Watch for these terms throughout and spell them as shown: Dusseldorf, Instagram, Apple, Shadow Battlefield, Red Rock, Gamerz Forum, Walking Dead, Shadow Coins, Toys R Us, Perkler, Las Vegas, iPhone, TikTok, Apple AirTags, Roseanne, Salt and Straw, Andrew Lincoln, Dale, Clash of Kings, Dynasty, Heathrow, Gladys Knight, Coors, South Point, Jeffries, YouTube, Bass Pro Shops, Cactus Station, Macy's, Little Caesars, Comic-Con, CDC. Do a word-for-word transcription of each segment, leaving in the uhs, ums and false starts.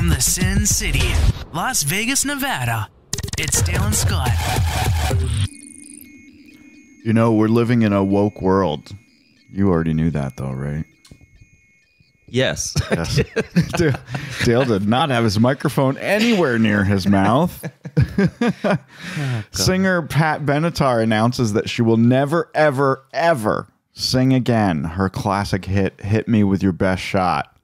From the Sin City, Las Vegas, Nevada, it's Dale and Scott. You know, we're living in a woke world. You already knew that, though, right? Yes. yes. Dale, Dale did not have his microphone anywhere near his mouth. Oh, singer Pat Benatar announces that she will never, ever, ever sing again her classic hit, Hit Me With Your Best Shot,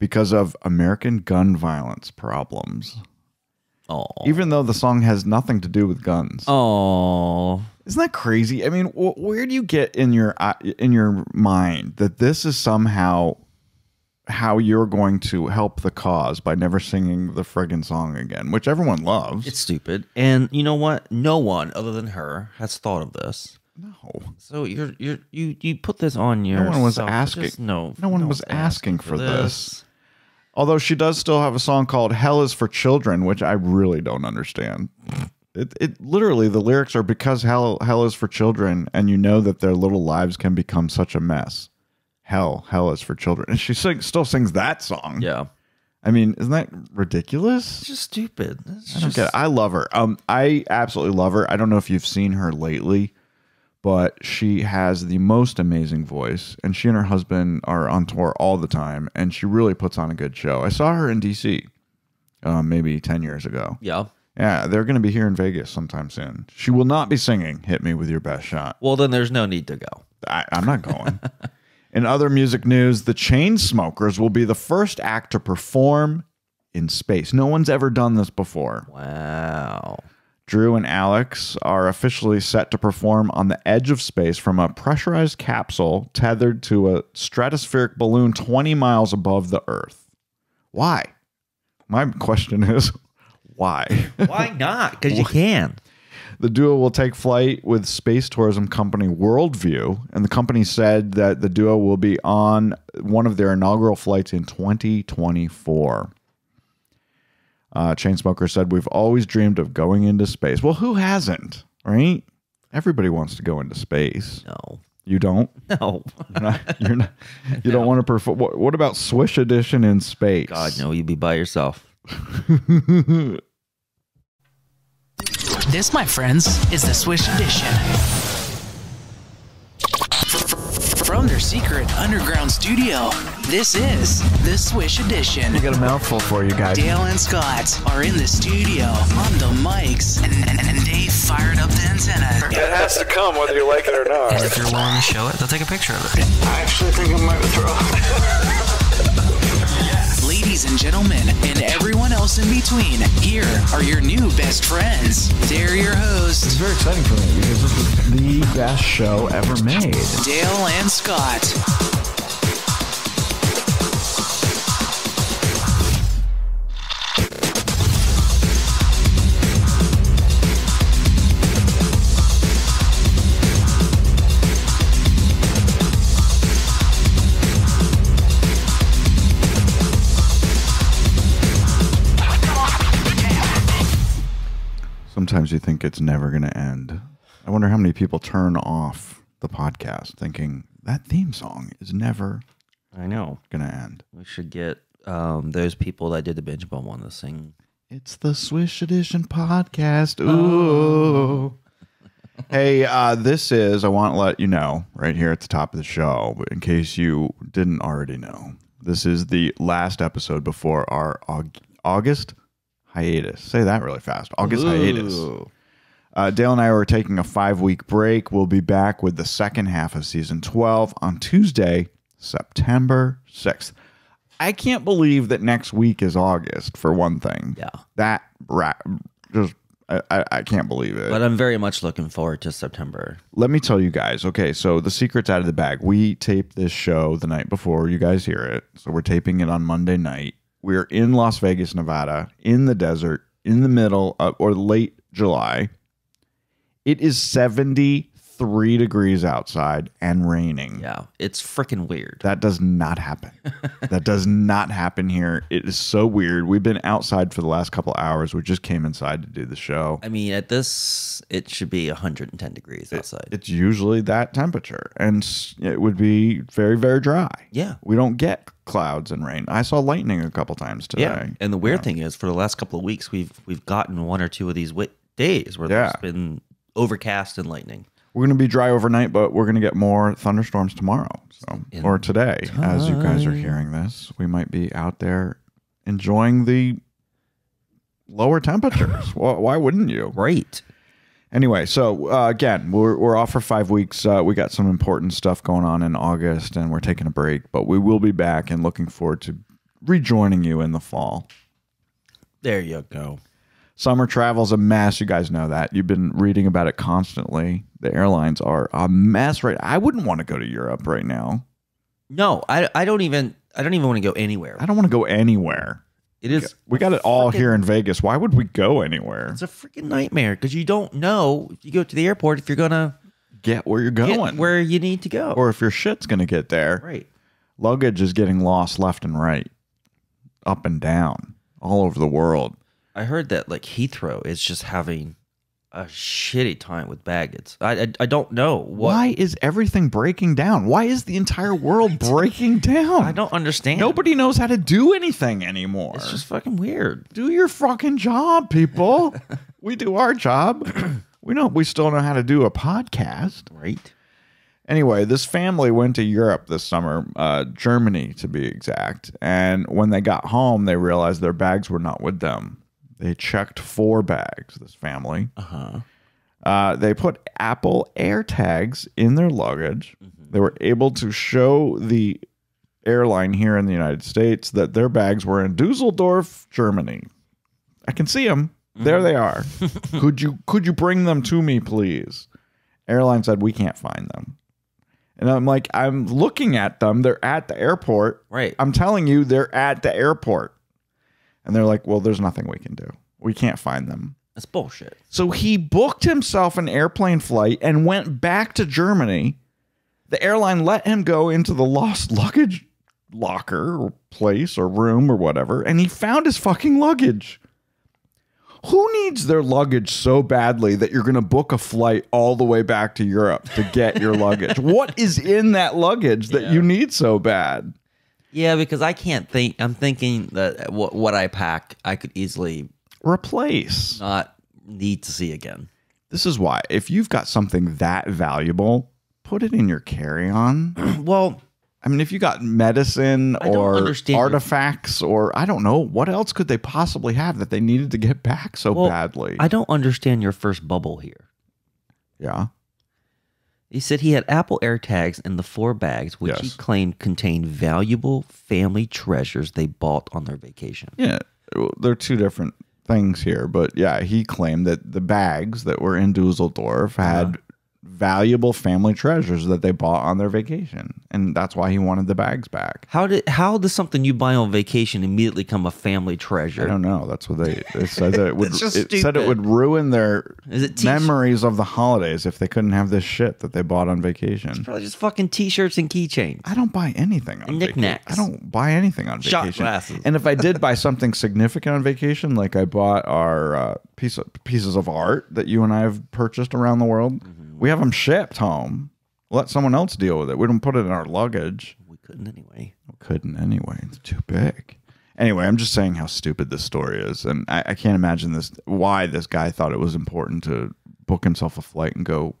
because of American gun violence problems. Oh. Even though the song has nothing to do with guns. Oh. Isn't that crazy? I mean, wh where do you get in your uh, in your mind that this is somehow how you're going to help the cause by never singing the friggin' song again, which everyone loves? It's stupid. And you know what? No one other than her has thought of this. No. So you're you're you you put this on your. No one was asking. Just, no, no one no was asking, asking for this. this. Although she does still have a song called Hell Is For Children, which I really don't understand. It, it literally, the lyrics are because hell, hell is for children, and you know that their little lives can become such a mess. Hell, hell is for children. And she sing, still sings that song. Yeah. I mean, isn't that ridiculous? It's just stupid. It's I don't just... get it. I love her. Um, I absolutely love her. I don't know if you've seen her lately, but she has the most amazing voice, and she and her husband are on tour all the time, and she really puts on a good show. I saw her in D C uh, maybe ten years ago. Yeah. Yeah, they're going to be here in Vegas sometime soon. She will not be singing Hit Me With Your Best Shot. Well, then there's no need to go. I, I'm not going. In other music news, the Chainsmokers will be the first act to perform in space. No one's ever done this before. Wow. Drew and Alex are officially set to perform on the edge of space from a pressurized capsule tethered to a stratospheric balloon twenty miles above the Earth. Why? My question is, why? Why not? Because you can. The duo will take flight with space tourism company Worldview, and the company said that the duo will be on one of their inaugural flights in twenty twenty-four. Uh, Chainsmokers said, "We've always dreamed of going into space." Well, who hasn't, right? Everybody wants to go into space. No, you don't. No, you're not, you're not, you no. don't want to perform. What, what about Swish Edition in space? God, no, you'd be by yourself. This, my friends, is the Swish Edition. From their secret underground studio, this is the Swish Edition. We got a mouthful for you guys. Dale and Scott are in the studio on the mics, and, and, and they fired up the antenna. It has to come whether you like it or not. And if you're willing to show it, they'll take a picture of it. I actually think I might throw. Ladies and gentlemen, and everyone else in between, here are your new best friends. They're your hosts. It's very exciting for me because this is the best show ever made. Dale and Scott. Sometimes you think it's never going to end. I wonder how many people turn off the podcast thinking that theme song is never I know. going to end. We should get um, those people that did the binge bomb on to sing. It's the Swish Edition podcast. Ooh. Hey, uh, this is, I want to let you know right here at the top of the show, in case you didn't already know, this is the last episode before our August hiatus. Say that really fast. August Ooh. hiatus. Uh, Dale and I are taking a five-week break. We'll be back with the second half of season twelve on Tuesday, September sixth. I can't believe that next week is August, for one thing. Yeah. That just I, I, I can't believe it. But I'm very much looking forward to September. Let me tell you guys. Okay, so the secret's out of the bag. We taped this show the night before you guys hear it. So we're taping it on Monday night. We're in Las Vegas, Nevada, in the desert, in the middle of, or late July. It is seventy three degrees outside and raining. Yeah, it's freaking weird. That does not happen. That does not happen here. It is so weird. We've been outside for the last couple hours. We just came inside to do the show. I mean, at this, it should be one hundred ten degrees outside. It, it's usually that temperature, and it would be very, very dry. Yeah. We don't get clouds and rain. I saw lightning a couple times today. Yeah, and the weird yeah. thing is, for the last couple of weeks, we've we've gotten one or two of these wet days where yeah. there's been overcast and lightning. We're going to be dry overnight, but we're going to get more thunderstorms tomorrow, so in or today, time. As you guys are hearing this. We might be out there enjoying the lower temperatures. Well, why wouldn't you? Right. Anyway, so uh, again, we're, we're off for five weeks. Uh, we got some important stuff going on in August, and we're taking a break, but we will be back and looking forward to rejoining you in the fall. There you go. Summer travel's a mess. You guys know that. You've been reading about it constantly. The airlines are a mess, right? I wouldn't want to go to Europe right now. No, I I don't even I don't even want to go anywhere. I don't want to go anywhere. It is we got it all freaking, here in Vegas. Why would we go anywhere? It's a freaking nightmare because you don't know if you go to the airport if you're gonna get where you're going, where you need to go, or if your shit's gonna get there. Right. Luggage is getting lost left and right, up and down, all over the world. I heard that like Heathrow is just having a shitty time with baggage. I I, I don't know what. Why is everything breaking down? Why is the entire world breaking down? I don't understand. Nobody knows how to do anything anymore. It's just fucking weird. Do your fucking job, people. We do our job. We don't. We still know how to do a podcast, right? Anyway, this family went to Europe this summer, uh, Germany to be exact. And when they got home, they realized their bags were not with them. They checked four bags, this family. Uh-huh. Uh, they put Apple AirTags in their luggage. Mm-hmm. They were able to show the airline here in the United States that their bags were in Dusseldorf, Germany. I can see them. Mm-hmm. There they are. could you could you bring them to me, please? Airline said, we can't find them. And I'm like, I'm looking at them. They're at the airport. Right. I'm telling you, they're at the airport. And they're like, well, there's nothing we can do. We can't find them. That's bullshit. So he booked himself an airplane flight and went back to Germany. The airline let him go into the lost luggage locker or place or room or whatever. And he found his fucking luggage. Who needs their luggage so badly that you're going to book a flight all the way back to Europe to get your luggage? What is in that luggage that yeah. you need so bad? Yeah, because I can't think. I'm thinking that what, what I pack, I could easily replace, not need to see again. This is why. If you've got something that valuable, put it in your carry-on. Well, I mean, if you got medicine or artifacts or I don't know, what else could they possibly have that they needed to get back so well, badly? I don't understand your first bubble here. Yeah. He said he had Apple AirTags in the four bags, which yes. he claimed contained valuable family treasures they bought on their vacation. Yeah, there are two different things here. But yeah, he claimed that the bags that were in Dusseldorf had yeah. valuable family treasures that they bought on their vacation. And that's why he wanted the bags back. How did how does something you buy on vacation immediately become a family treasure? I don't know. That's what they it said. It, would, it said it would ruin their Is it memories of the holidays if they couldn't have this shit that they bought on vacation. It's probably just fucking t-shirts and keychains. I don't buy anything on knickknacks. I don't buy anything on Shot vacation. Glasses. And if I did buy something significant on vacation, like I bought our uh, piece of, pieces of art that you and I have purchased around the world, mm-hmm. we have them shipped home. Let someone else deal with it. We don't put it in our luggage. We couldn't anyway. We couldn't anyway. It's too big. Anyway, I'm just saying how stupid this story is. And I, I can't imagine this. Why this guy thought it was important to book himself a flight and go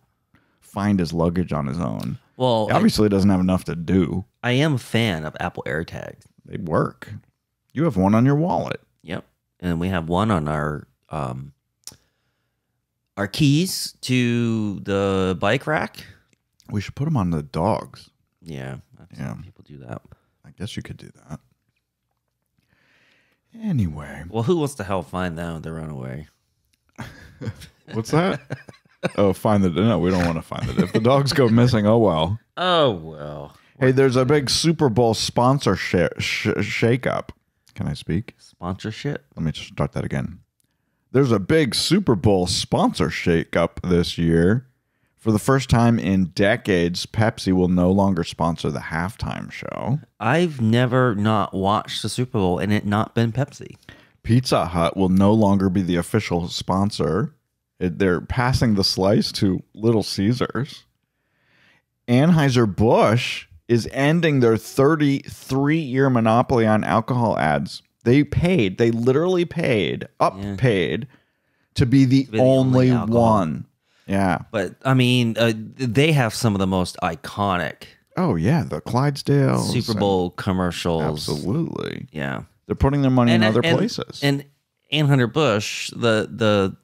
find his luggage on his own. Well, he obviously I, doesn't have enough to do. I am a fan of Apple AirTags. They work. You have one on your wallet. Yep. And we have one on our... Um, our keys to the bike rack. We should put them on the dogs. Yeah. Yeah. People do that. I guess you could do that. Anyway. Well, who wants to help find them if they run away? What's that? oh, find the... No, we don't want to find it. If the dogs go missing, oh, well. Oh, well. Hey, there's a big Super Bowl sponsorship sh shakeup. Can I speak? Sponsorship? Let me just start that again. There's a big Super Bowl sponsor shakeup this year For the first time in decades, Pepsi will no longer sponsor the halftime show. I've never not watched the Super Bowl and it not been Pepsi. Pizza Hut will no longer be the official sponsor. They're passing the slice to Little Caesars. Anheuser-Busch is ending their thirty-three year monopoly on alcohol ads. They paid, they literally paid, up yeah. paid, to be the, to be the only, only one. Yeah. But, I mean, uh, they have some of the most iconic. Oh, yeah. The Clydesdales. Super Bowl commercials. Absolutely. Yeah. They're putting their money and, in other and, places. And Anheuser-Busch, the, the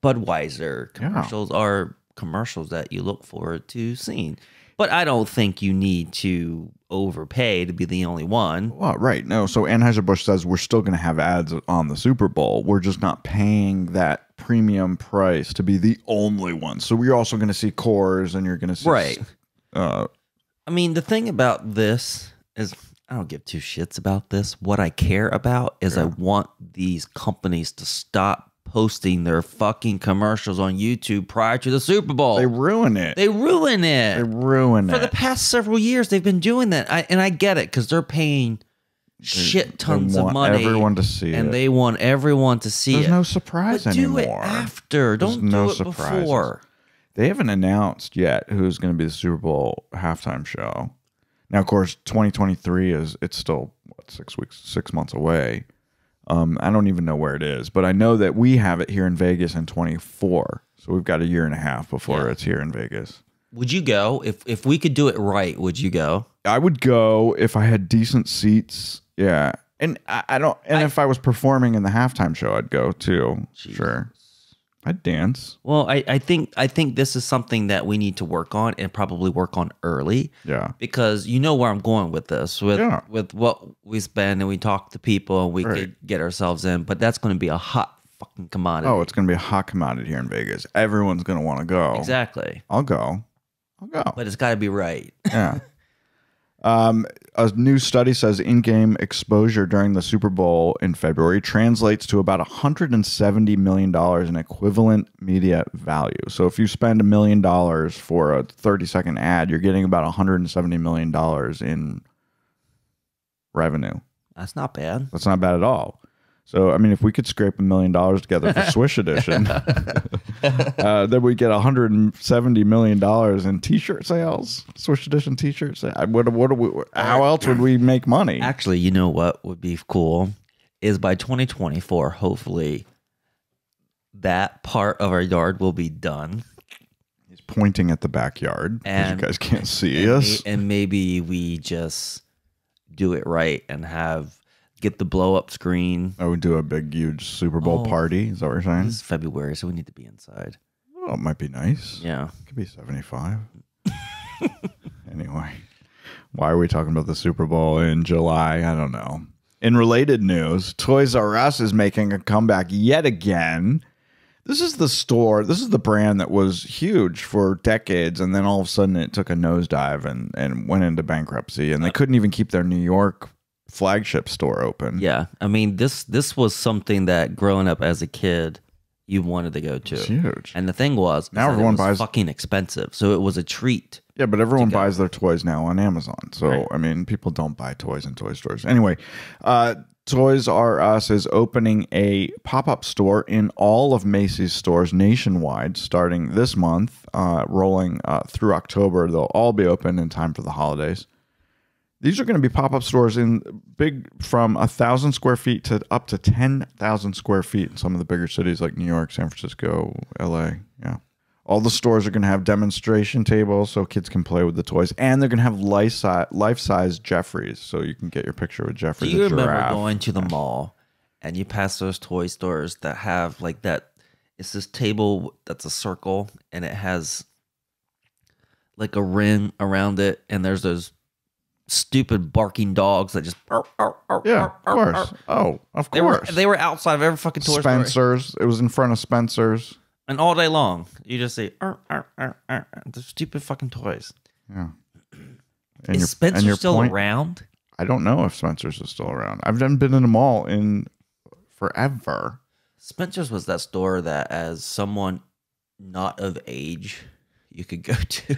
Budweiser commercials yeah. are commercials that you look forward to seeing. But I don't think you need to overpay to be the only one. Well, right. No. So Anheuser-Busch says we're still going to have ads on the Super Bowl. We're just not paying that premium price to be the only one. So we're also going to see Coors and you're going to see. Right. Uh, I mean, the thing about this is I don't give two shits about this. What I care about is yeah. I want these companies to stop posting their fucking commercials on YouTube prior to the Super Bowl. They ruin it. They ruin it. They ruin it. For the past several years, they've been doing that. I, and I get it because they're paying shit tons of money. They want everyone to see it. And they want everyone to see it. There's no surprise anymore. But do it after. Don't do it before. They haven't announced yet who's going to be the Super Bowl halftime show. Now, of course, twenty twenty-three is it's still what six weeks, six months away. Um, I don't even know where it is, but I know that we have it here in Vegas in twenty-four. So we've got a year and a half before yeah. it's here in Vegas. Would you go? If if we could do it right, would you go? I would go if I had decent seats. Yeah. And I, I don't and I, if I was performing in the halftime show, I'd go too. Jesus. Sure. I'd dance. Well, I, I think I think this is something that we need to work on and probably work on early. Yeah. Because you know where I'm going with this, with yeah. with what we spend and we talk to people and we right. could get ourselves in, but that's going to be a hot fucking commodity. Oh, it's going to be a hot commodity here in Vegas. Everyone's going to want to go. Exactly. I'll go. I'll go. But it's got to be right. Yeah. Um, a new study says in-game exposure during the Super Bowl in February translates to about one hundred seventy million dollars in equivalent media value. So if you spend a million dollars for a thirty second ad, you're getting about one hundred seventy million dollars in revenue. That's not bad. That's not bad at all. So, I mean, if we could scrape a million dollars together for Swish Edition, uh, then we get one hundred seventy million dollars in T-shirt sales, Swish Edition T-shirt sales. What, what we, how else would we make money? Actually, you know what would be cool is by twenty twenty-four, hopefully, that part of our yard will be done. He's pointing at the backyard because you guys can't see and us. May, and maybe we just do it right and have... Get the blow-up screen. Oh, we do a big, huge Super Bowl oh, party. Is that what you're saying? It's February, so we need to be inside. Well, it might be nice. Yeah. It could be seventy-five. Anyway, why are we talking about the Super Bowl in July? I don't know. In related news, Toys R Us is making a comeback yet again. This is the store. This is the brand that was huge for decades, and then all of a sudden it took a nosedive and, and went into bankruptcy, and they couldn't even keep their New York flagship store open. Yeah, I mean this this was something that growing up as a kid you wanted to go to. It's huge. And the thing was now everyone buys fucking expensive, so it was a treat. Yeah, but everyone buys their toys now on Amazon, so right. I mean people don't buy toys in toy stores anyway. uh Toys R Us is opening a pop-up store in all of Macy's stores nationwide starting this month, uh rolling uh through October. They'll all be open in time for the holidays. These are going to be pop-up stores in big from one thousand square feet to up to ten thousand square feet in some of the bigger cities like New York, San Francisco, L A. Yeah. All the stores are going to have demonstration tables so kids can play with the toys. And they're going to have life-size life-size Jeffries so you can get your picture with Jeffries. Do you remember giraffe. going to the mall and you pass those toy stores that have like that? It's this table that's a circle and it has like a rim around it and there's those stupid barking dogs that just arr, arr, arr, yeah arr, of course arr, arr. oh of they course were, they were outside of every fucking toy Spencer's store. It was in front of Spencer's and all day long you just say arr, arr, arr, arr, the stupid fucking toys. Yeah. And is your, Spencer's and still point, around? I don't know if Spencer's is still around. I've never been in a mall in forever. Spencer's was that store that as someone not of age you could go to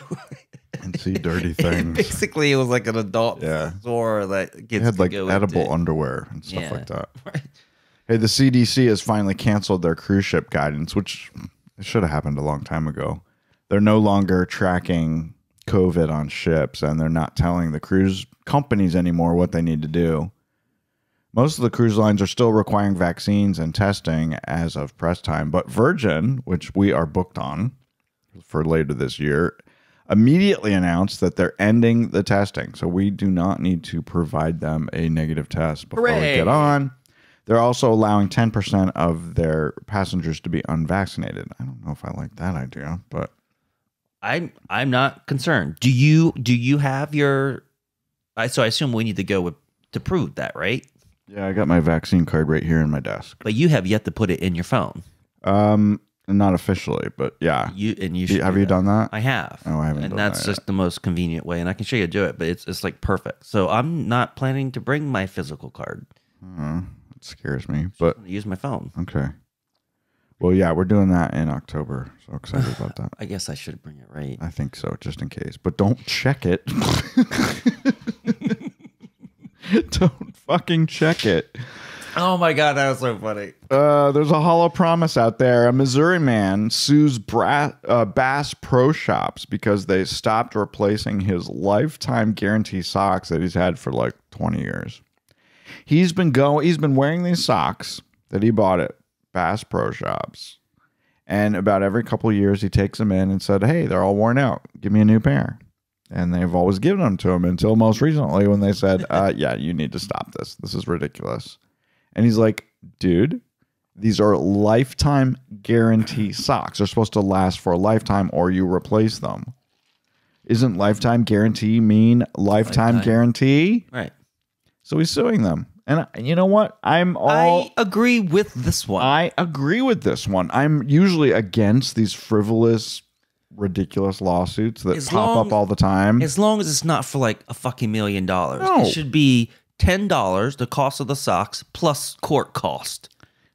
and see dirty things. Basically, it was like an adult yeah. store that kids it had like go edible into. underwear and stuff yeah. like that. Right. Hey, the C D C has finally canceled their cruise ship guidance, which it should have happened a long time ago. They're no longer tracking COVID on ships, and they're not telling the cruise companies anymore what they need to do. Most of the cruise lines are still requiring vaccines and testing as of press time, but Virgin, which we are booked on for later this year, immediately announced that they're ending the testing. So we do not need to provide them a negative test before Hooray. we get on. They're also allowing ten percent of their passengers to be unvaccinated. I don't know if I like that idea, but I'm I'm not concerned. Do you do you have your I so I assume we need to go with to prove that, right? Yeah, I got my vaccine card right here in my desk. But you have yet to put it in your phone. Um, not officially, but yeah. You and you should have do you that. done that? I have. Oh, I haven't. And done that's that just yet. the most convenient way, and I can show you how to do it. But it's it's like perfect. So I'm not planning to bring my physical card. Hmm, it scares me. But just use my phone. Okay. Well, yeah, we're doing that in October. So excited about that. I guess I should bring it right. I think so, just in case. But don't check it. Don't fucking check it. Oh, my God. That was so funny. Uh, there's a hollow promise out there. A Missouri man sues Bra uh, Bass Pro Shops because they stopped replacing his lifetime guarantee socks that he's had for like twenty years. He's been, go he's been wearing these socks that he bought at Bass Pro Shops, and about every couple of years he takes them in and said, hey, they're all worn out, give me a new pair. And they've always given them to him until most recently when they said, uh yeah, you need to stop this, this is ridiculous. And he's like, dude, these are lifetime guarantee socks, they're supposed to last for a lifetime or you replace them. Isn't lifetime guarantee mean lifetime, lifetime. guarantee, right? So he's suing them. And you know what? I'm all. I agree with this one. I agree with this one. I'm usually against these frivolous, ridiculous lawsuits that as pop long, up all the time. As long as it's not for like a fucking million dollars. No. It should be ten dollars, the cost of the socks, plus court cost.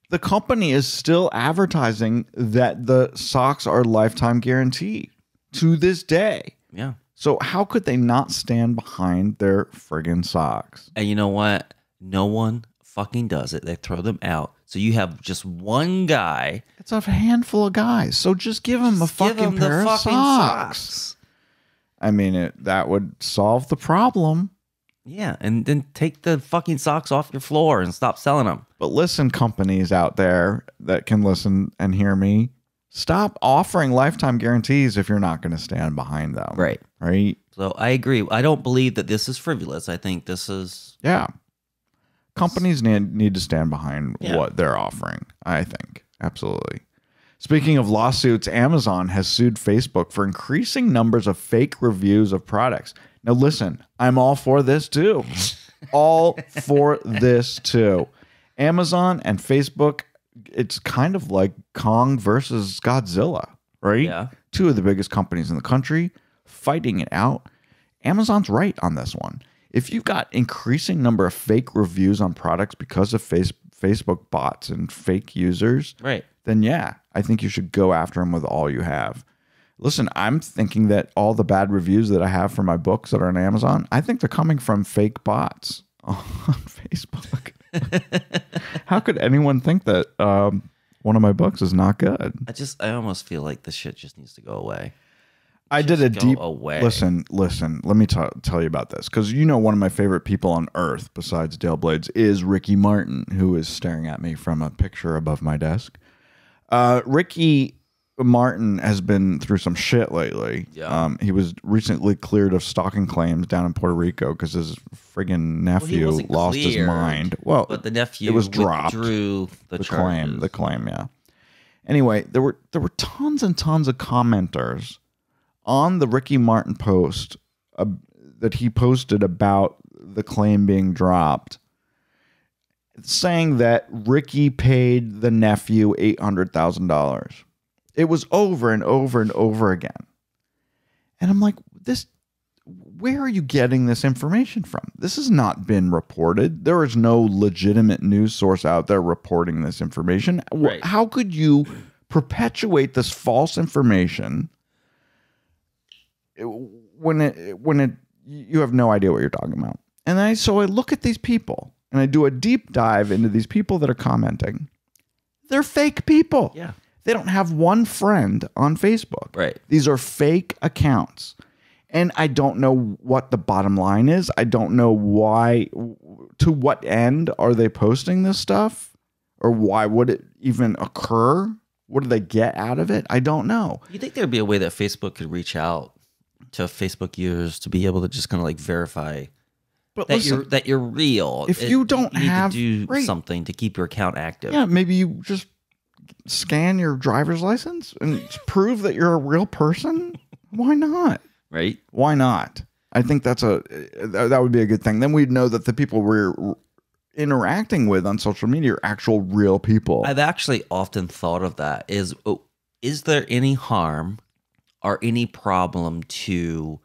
The company is still advertising that the socks are lifetime guaranteed to this day. Yeah. So how could they not stand behind their friggin' socks? And you know what? No one fucking does it. They throw them out. So you have just one guy. It's a handful of guys. So just give them a fucking pair of socks. I mean, it, that would solve the problem. Yeah, and then take the fucking socks off your floor and stop selling them. But listen, companies out there that can listen and hear me, stop offering lifetime guarantees if you're not going to stand behind them. Right. Right? So I agree. I don't believe that this is frivolous. I think this is... Yeah. Companies need, need to stand behind yeah. what they're offering, I think. Absolutely. Speaking of lawsuits, Amazon has sued Facebook for increasing numbers of fake reviews of products. Now, listen, I'm all for this, too. All for this, too. Amazon and Facebook, it's kind of like Kong versus Godzilla, right? Yeah. Two of the biggest companies in the country fighting it out. Amazon's right on this one. If you've got increasing number of fake reviews on products because of face, Facebook bots and fake users, right, then yeah, I think you should go after them with all you have. Listen, I'm thinking that all the bad reviews that I have for my books that are on Amazon, I think they're coming from fake bots on Facebook. How could anyone think that um, one of my books is not good? I just, I almost feel like this shit just needs to go away. I Just did a deep away. listen. Listen, let me tell you about this, because you know one of my favorite people on earth besides Dale Blades is Ricky Martin, who is staring at me from a picture above my desk. Uh, Ricky Martin has been through some shit lately. Yeah. Um, he was recently cleared of stalking claims down in Puerto Rico because his friggin' nephew well, lost cleared, his mind. Well, but the nephew it was dropped. Withdrew the, the claim. The claim, yeah. Anyway, there were there were tons and tons of commenters on the Ricky Martin post uh, that he posted about the claim being dropped, saying that Ricky paid the nephew eight hundred thousand dollars. It was over and over and over again. And I'm like, this, where are you getting this information from? This has not been reported. There is no legitimate news source out there reporting this information. Right. How could you perpetuate this false information it, when it when it you have no idea what you're talking about. And I so I look at these people and I do a deep dive into these people that are commenting. They're fake people. Yeah. They don't have one friend on Facebook. Right. These are fake accounts. And I don't know what the bottom line is. I don't know why, to what end are they posting this stuff? Or why would it even occur? What do they get out of it? I don't know. You think there'd be a way that Facebook could reach out to Facebook users to be able to just kind of like verify but that listen, you're that you're real? If it, you don't you need have to do right. something to keep your account active, yeah, maybe you just scan your driver's license and prove that you're a real person. Why not? Right? Why not? I think that's a that would be a good thing. Then we'd know that the people we're interacting with on social media are actual real people. I've actually often thought of that. Is oh, is there any harm or any problem to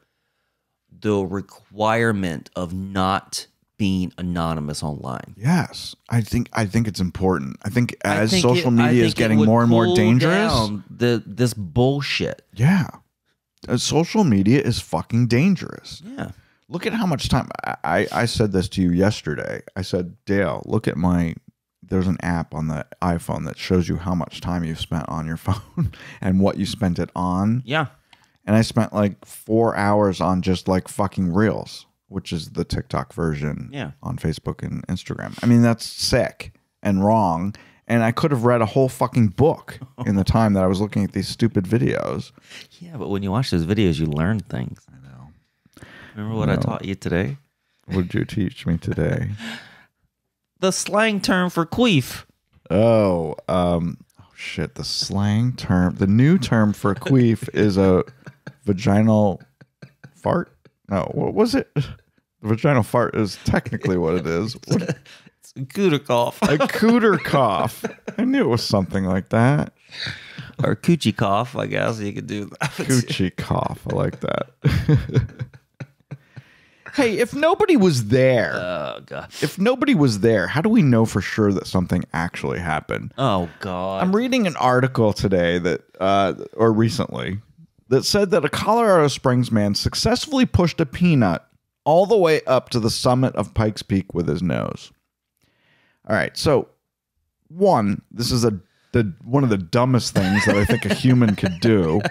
the requirement of not being anonymous online? Yes, I think I think it's important. I think as I think social it, media is getting more and more dangerous, down the this bullshit. Yeah, uh, social media is fucking dangerous. Yeah. Look at how much time I, I, I said this to you yesterday. I said, Dale, look at my, there's an app on the iPhone that shows you how much time you've spent on your phone and what you spent it on. Yeah. And I spent like four hours on just like fucking Reels, which is the TikTok version yeah. on Facebook and Instagram. I mean, that's sick and wrong. And I could have read a whole fucking book in the time that I was looking at these stupid videos. Yeah, but when you watch those videos, you learn things. I know. Remember what no. I taught you today? What did you teach me today? The slang term for queef. Oh, um, oh shit. The slang term. The new term for queef is a vaginal fart? No, what was it? The vaginal fart is technically what it is. What? It's a cooter cough. A cooter cough. I knew it was something like that. Or coochie cough, I guess. You could do that. Coochie cough. I like that. Hey, if nobody was there, oh, God. if nobody was there, how do we know for sure that something actually happened? Oh, God. I'm reading an article today that, uh, or recently, that said that a Colorado Springs man successfully pushed a peanut all the way up to the summit of Pikes Peak with his nose. All right. So, one, this is a the one of the dumbest things that I think a human could do.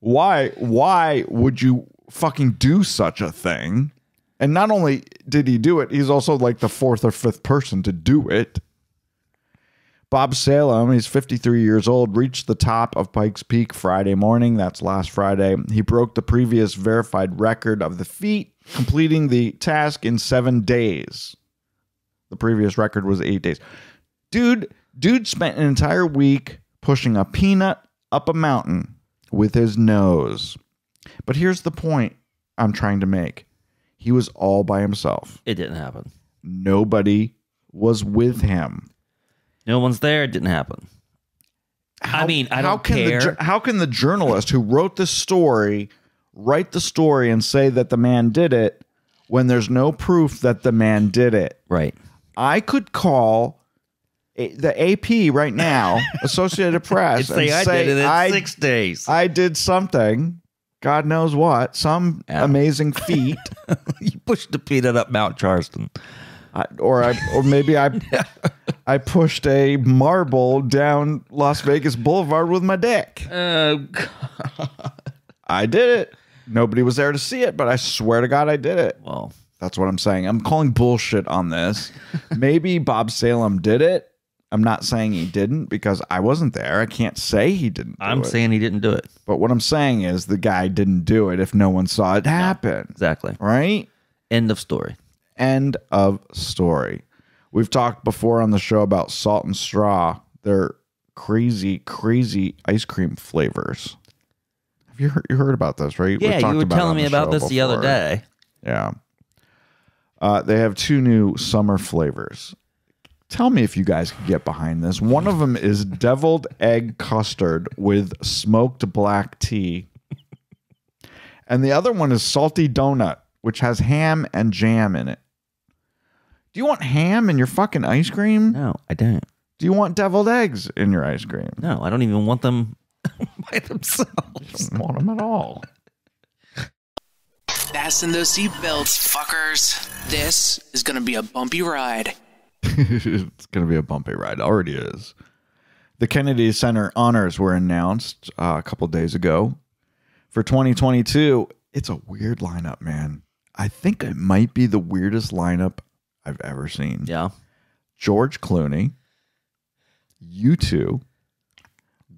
Why? Why would you... fucking do such a thing? And not only did he do it, he's also like the fourth or fifth person to do it. Bob Salem, he's fifty-three years old, reached the top of Pikes Peak Friday morning. That's last Friday. He broke the previous verified record of the feat, completing the task in seven days. The previous record was eight days. Dude, dude spent an entire week pushing a peanut up a mountain with his nose. But here's the point I'm trying to make. He was all by himself. It didn't happen. Nobody was with him. No one's there. It didn't happen. How, I mean, I don't care. The, how can the journalist who wrote this story write the story and say that the man did it when there's no proof that the man did it? Right. I could call the A P right now, Associated Press, and say, I say, did it in I, six days. I did something. God knows what. Some yeah. amazing feat. You pushed a peanut up Mount Charleston. I, or I, or maybe I yeah. I pushed a marble down Las Vegas Boulevard with my dick. Oh, God. I did it. Nobody was there to see it, but I swear to God I did it. Well, that's what I'm saying. I'm calling bullshit on this. Maybe Bob Salem did it. I'm not saying he didn't because I wasn't there. I can't say he didn't do it. I'm saying he didn't do it. But what I'm saying is the guy didn't do it if no one saw it happen. No, exactly. Right? End of story. End of story. We've talked before on the show about Salt and Straw. They're crazy, crazy ice cream flavors. Have you heard, you heard about this, right? Yeah, you were telling me about this the other day. Yeah. Uh, they have two new summer flavors. Tell me if you guys can get behind this. One of them is deviled egg custard with smoked black tea. And the other one is salty donut, which has ham and jam in it. Do you want ham in your fucking ice cream? No, I don't. Do you want deviled eggs in your ice cream? No, I don't even want them by themselves. I don't want them at all. Fasten those seatbelts, fuckers. This is going to be a bumpy ride. It's going to be a bumpy ride. It already is. The Kennedy Center Honors were announced uh, a couple days ago. For twenty twenty-two, it's a weird lineup, man. I think it might be the weirdest lineup I've ever seen. Yeah. George Clooney, U two,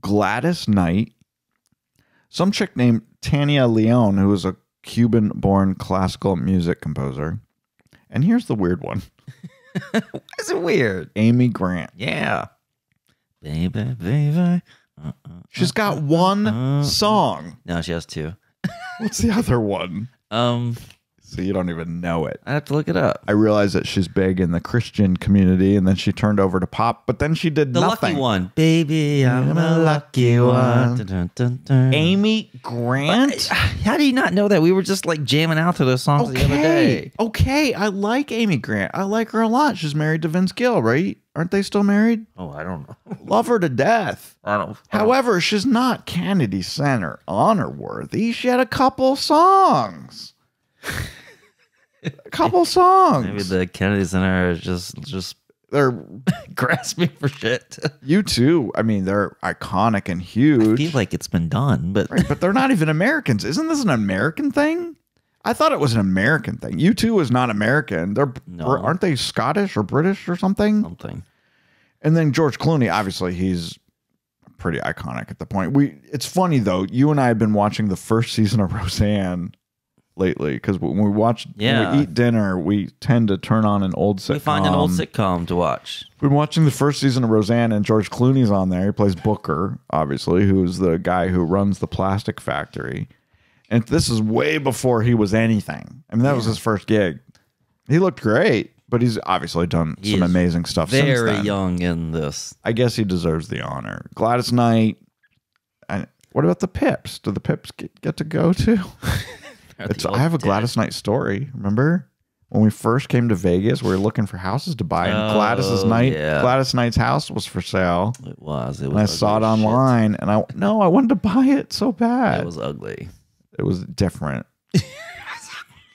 Gladys Knight, some chick named Tania Leon, who is a Cuban-born classical music composer. And here's the weird one. Why is it weird? Amy Grant. Yeah. Baby, baby. Uh, uh, She's got uh, one uh, song. No, she has two. What's the other one? Um... So you don't even know it. I have to look it up. I realize that she's big in the Christian community, and then she turned over to pop, but then she did the nothing. The lucky one. Baby, I'm a lucky one. Dun, dun, dun, dun. Amy Grant? But, how do you not know that? We were just like jamming out to those songs okay. the other day. Okay, I like Amy Grant. I like her a lot. She's married to Vince Gill, right? Aren't they still married? Oh, I don't know. Love her to death. I don't, I don't. However, she's not Kennedy Center honor worthy. She had a couple songs. A couple songs. Maybe the Kennedy Center is just just they're grasping for shit. You too. I mean, they're iconic and huge. I feel like it's been done, but right, but they're not even Americans. Isn't this an American thing? I thought it was an American thing. You too is not American. They're no. aren't they Scottish or British or something? Something. And then George Clooney, obviously, he's pretty iconic at the point. We. It's funny though. You and I have been watching the first season of Roseanne lately, because when we watch, yeah. when we eat dinner, we tend to turn on an old sitcom. We find an old sitcom to watch. We've been watching the first season of Roseanne, and George Clooney's on there. He plays Booker, obviously, who's the guy who runs the plastic factory. And this is way before he was anything. I mean, that yeah. was his first gig. He looked great, but he's obviously done he some amazing stuff since then. Very young in this. I guess he deserves the honor. Gladys Knight. And what about the Pips? Do the Pips get, get to go too? It's, I have a Gladys Knight story. Remember when we first came to Vegas, we were looking for houses to buy, and oh, Gladys's Knight, yeah. Gladys Knight's house was for sale. It was. It was. And I saw it online, shit. and I no, I wanted to buy it so bad. It was ugly. It was different,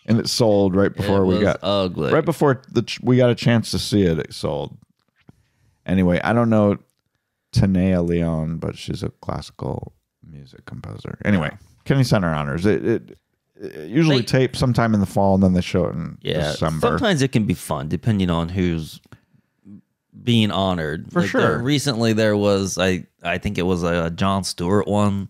and it sold right before it we was got ugly. Right before the ch we got a chance to see it, it sold. Anyway, I don't know Tania Leon, but she's a classical music composer. Anyway, yeah. Kennedy Center Honors. It. it Usually they, tape sometime in the fall, and then they show it in yeah, December. Sometimes it can be fun, depending on who's being honored. For like sure. There, recently, there was I I think it was a Jon Stewart one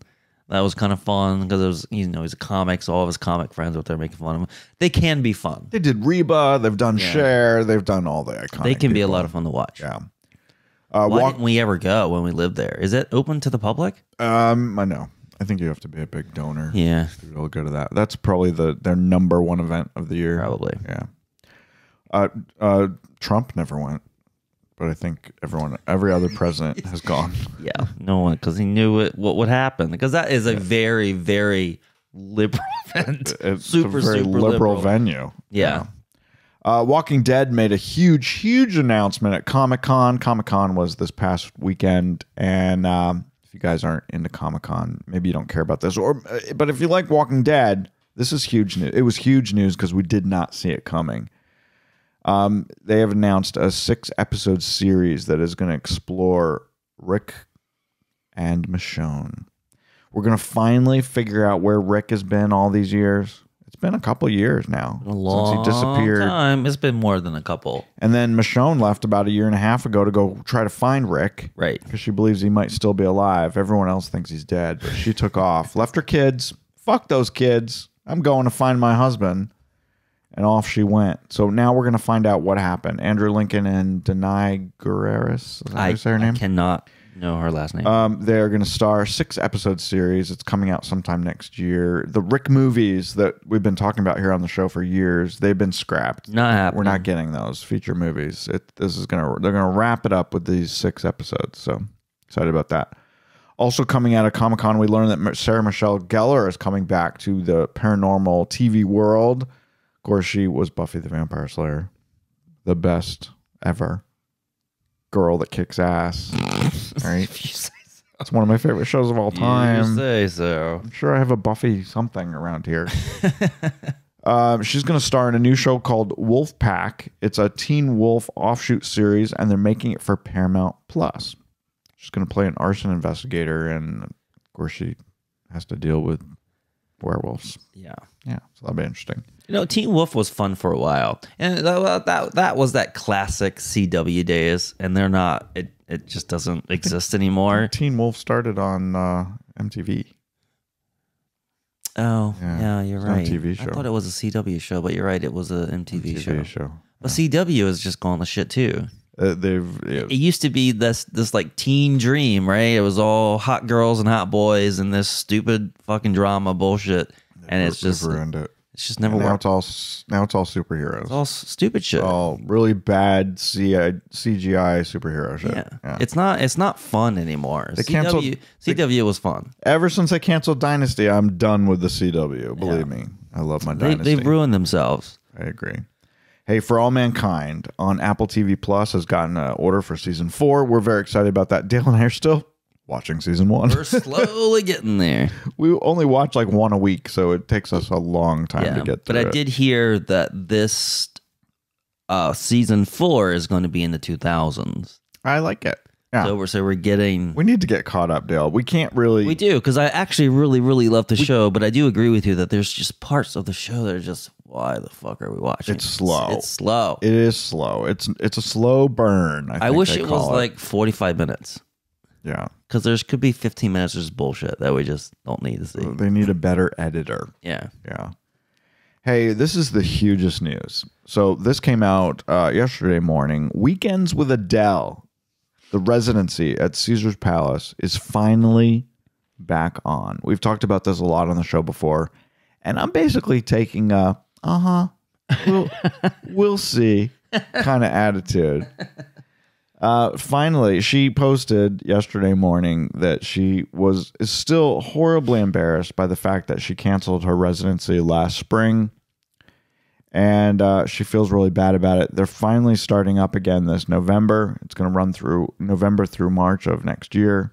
that was kind of fun because it was you know he's a comic, so all of his comic friends were there making fun of him. They can be fun. They did Reba. They've done yeah. Cher. They've done all the iconic. They can people. be a lot of fun to watch. Yeah. Uh, Why didn't we ever go when we lived there? Is it open to the public? Um, I know. I think you have to be a big donor. Yeah. We'll go to that. That's probably the their number one event of the year. Probably. Yeah. Uh, uh, Trump never went, but I think everyone, every other president has gone. Yeah. No one, because he knew it, what would happen. Because that is a yeah. very, very liberal event. It's super, a very super liberal, liberal venue. Yeah. yeah. Uh, Walking Dead made a huge, huge announcement at Comic-Con. Comic-Con was this past weekend, and um, you guys aren't into Comic-Con, maybe you don't care about this, or but if you like Walking Dead, this is huge news. It was huge news because we did not see it coming. Um, they have announced a six episode series that is going to explore Rick and Michonne. We're going to finally figure out where Rick has been all these years. It's been a couple years now a long since he disappeared. Time. It's been more than a couple. And then Michonne left about a year and a half ago to go try to find Rick. Right. Because she believes he might still be alive. Everyone else thinks he's dead, but she took off. Left her kids. Fuck those kids. I'm going to find my husband. And off she went. So now we're going to find out what happened. Andrew Lincoln and Denai Guerreras. Is that I, her name? I cannot know her last name. Um, they're going to star a six episode series. It's coming out sometime next year. The Rick movies that we've been talking about here on the show for years, they've been scrapped. Not happening. We're not getting those feature movies. It, this is going to they're going to wrap it up with these six episodes. So excited about that. Also coming out of Comic-Con, we learned that Sarah Michelle Gellar is coming back to the paranormal T V world. Of course, she was Buffy the Vampire Slayer, the best ever. Girl that kicks ass. All right. It's one of my favorite shows of all time. You say so. I'm sure I have a Buffy something around here. Um, she's going to star in a new show called Wolfpack. It's a Teen Wolf offshoot series, and they're making it for Paramount Plus. She's going to play an arson investigator, and of course, she has to deal with werewolves. Yeah, yeah. So that'll be interesting. You know, Teen Wolf was fun for a while, and that that, that was that classic C W days. And they're not. It it just doesn't exist anymore. Teen Wolf started on uh, M T V. Oh, yeah, yeah you're it's right. M T V show. I thought it was a C W show, but you're right. It was a M T V, M T V show. show. Yeah. Well, C W is just going to shit too. Uh, they've. Yeah. It used to be this this like teen dream, right? It was all hot girls and hot boys and this stupid fucking drama bullshit, they and it's just ruined it. It's just never and now worked. It's all now it's all superheroes. It's all stupid shit. It's all really bad C G I superhero shit. Yeah. yeah, it's not it's not fun anymore. They C W, canceled C W they, was fun. Ever since I canceled Dynasty, I'm done with the C W. Believe yeah. me, I love my Dynasty. They, they've ruined themselves. I agree. Hey, For All Mankind on Apple T V Plus has gotten an order for season four. We're very excited about that. Dale and I are still watching season one. We're slowly getting there. We only watch like one a week, so it takes us a long time yeah, to get through. But I it. did hear that this uh, season four is going to be in the two thousands. I like it. Yeah. So we're so we're getting. We need to get caught up, Dale. We can't really. We do, because I actually really really love the we, show, but I do agree with you that there's just parts of the show that are just. Why the fuck are we watching? It's slow. It's, it's slow. It is slow. It's it's a slow burn. I, I think wish it was it. like forty-five minutes. Yeah, because there's could be fifteen minutes of just bullshit that we just don't need to see. They need a better editor. Yeah, yeah. Hey, this is the hugest news. So this came out uh, yesterday morning. Weekends with Adele, the residency at Caesar's Palace, is finally back on. We've talked about this a lot on the show before, and I'm basically taking a. Uh-huh. We'll, we'll see kind of attitude. Uh, finally, she posted yesterday morning that she was is still horribly embarrassed by the fact that she canceled her residency last spring. And uh, she feels really bad about it. They're finally starting up again this November. It's going to run through November through March of next year.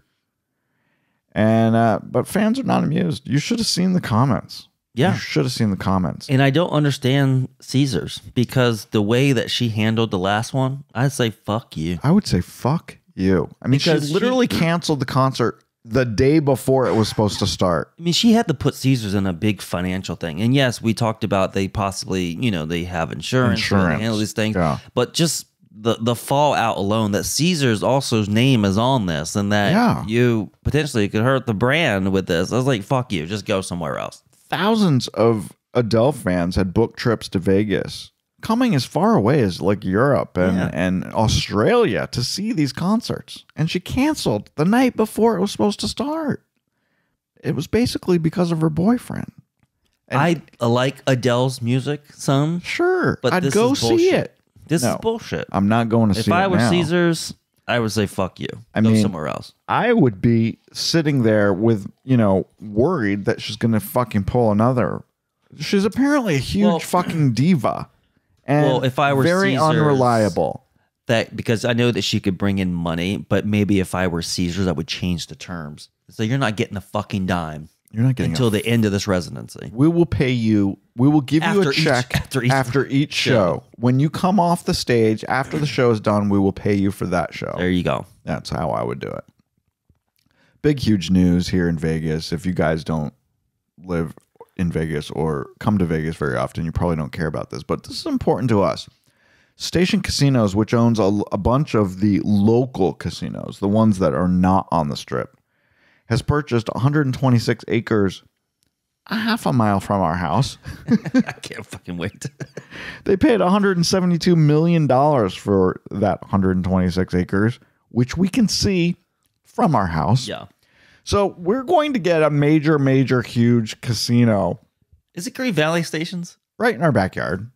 And uh, but fans are not amused. You should have seen the comments. Yeah. You should have seen the comments. And I don't understand Caesars because the way that she handled the last one, I'd say fuck you. I would say fuck you. I mean, because she literally she, canceled the concert the day before it was supposed to start. I mean, she had to put Caesars in a big financial thing. And yes, we talked about they possibly, you know, they have insurance, insurance. and handle these things. Yeah. But just the the fallout alone that Caesars also's name is on this and that yeah. you potentially could hurt the brand with this. I was like, fuck you. Just go somewhere else. Thousands of Adele fans had booked trips to Vegas, coming as far away as like Europe and, yeah. and Australia to see these concerts. And she canceled the night before it was supposed to start. It was basically because of her boyfriend. And I like Adele's music some. Sure. But I'd go see it. This no, is bullshit. I'm not going to if see I it If I were now. Caesars, I would say, fuck you. I Go mean, somewhere else. I would be sitting there with, you know, worried that she's going to fucking pull another. She's apparently a huge well, fucking diva. And well, if I were very Caesars, unreliable. That because I know that she could bring in money, but maybe if I were Caesars, I would change the terms. So you're not getting a fucking dime. You're not getting until the end of this residency. We will pay you. We will give after you a each, check after each, after each show. show. When you come off the stage, after the show is done, we will pay you for that show. There you go. That's how I would do it. Big, huge news here in Vegas. If you guys don't live in Vegas or come to Vegas very often, you probably don't care about this, but this is important to us. Station Casinos, which owns a, a bunch of the local casinos, the ones that are not on the Strip, has purchased one hundred twenty-six acres a half a mile from our house. I can't fucking wait. They paid one hundred seventy-two million dollars for that one hundred twenty-six acres, which we can see from our house. Yeah. So we're going to get a major, major, huge casino. Is it Green Valley Stations? Right in our backyard.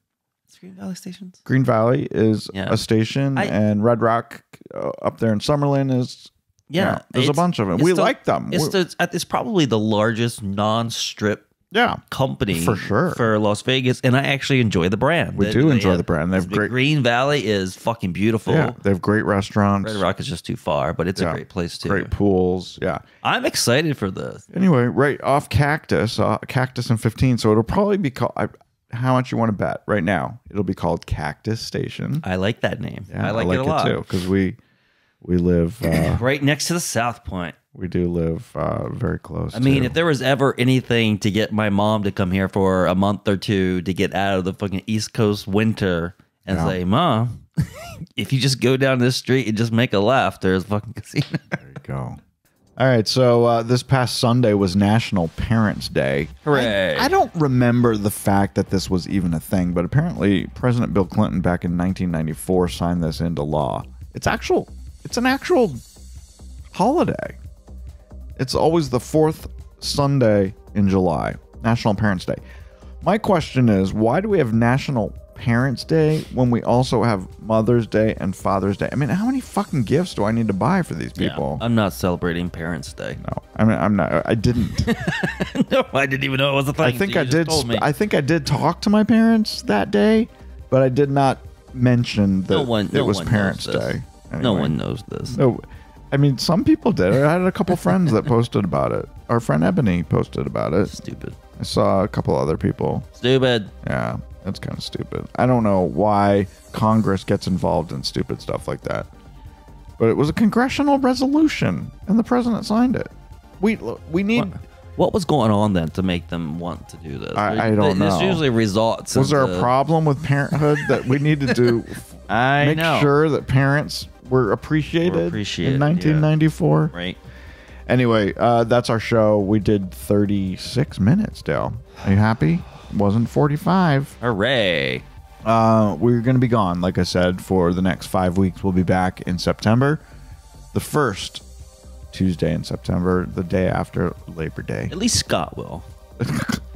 It's Green Valley Stations? Green Valley is yeah. a station, I, and Red Rock uh, up there in Summerlin is... Yeah, yeah, there's a bunch of them. We still, like them. It's, the, it's probably the largest non-strip yeah company for sure for Las Vegas, and I actually enjoy the brand. We they, do they enjoy have, the brand. They have great. Green Valley is fucking beautiful. Yeah, they have great restaurants. Red Rock is just too far, but it's yeah. a great place too. Great pools. Yeah, I'm excited for this. Anyway, right off Cactus, uh, Cactus and fifteen. So it'll probably be called. I, how much you want to bet right now? It'll be called Cactus Station. I like that name. Yeah, I, like I like it a lot it too because we we live uh, right next to the South Point. We do live uh, very close. I mean, to. if there was ever anything to get my mom to come here for a month or two to get out of the fucking East Coast winter and yeah. say, Mom, if you just go down this street and just make a left, there's a fucking casino. There you go. All right, so uh, this past Sunday was National Parents Day. Hooray. I, I don't remember the fact that this was even a thing, but apparently President Bill Clinton back in nineteen ninety-four signed this into law. It's actual. It's an actual holiday. It's always the fourth Sunday in July, National Parents Day. My question is, why do we have National Parents Day when we also have Mother's Day and Father's Day? I mean, how many fucking gifts do I need to buy for these people? Yeah, I'm not celebrating Parents Day. No, I mean, I'm not. I didn't. No, I didn't even know it was a thing. I think so I did. I think I did talk to my parents that day, but I did not mention that no one, no it was Parents Day. Anyway. No one knows this. No. I mean, some people did. I had a couple friends that posted about it. Our friend Ebony posted about it. Stupid. I saw a couple other people. Stupid. Yeah, that's kind of stupid. I don't know why Congress gets involved in stupid stuff like that. But it was a congressional resolution, and the president signed it. We we need... What, what was going on then to make them want to do this? I, I don't know. This usually results in... Was there a problem with parenthood that we need to do? I know. Make sure that parents... We're appreciated, We're appreciated in nineteen ninety-four. Yeah. Right. Anyway, uh, that's our show. We did thirty-six minutes, Dale. Are you happy? It wasn't forty-five. Hooray. Uh, we're going to be gone, like I said, for the next five weeks. We'll be back in September. The first Tuesday in September, the day after Labor Day. At least Scott will.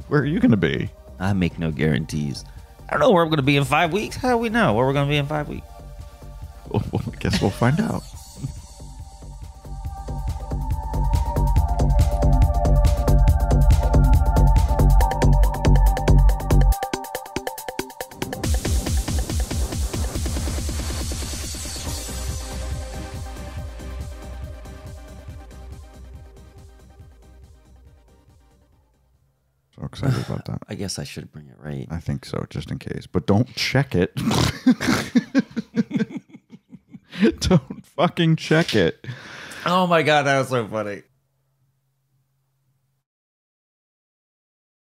Where are you going to be? I make no guarantees. I don't know where I'm going to be in five weeks. How do we know where we're going to be in five weeks? Well, I guess we'll find out. So excited about that. I guess I should bring it right. I think so, just in case. But don't check it. Don't fucking check it. Oh my god, that was so funny.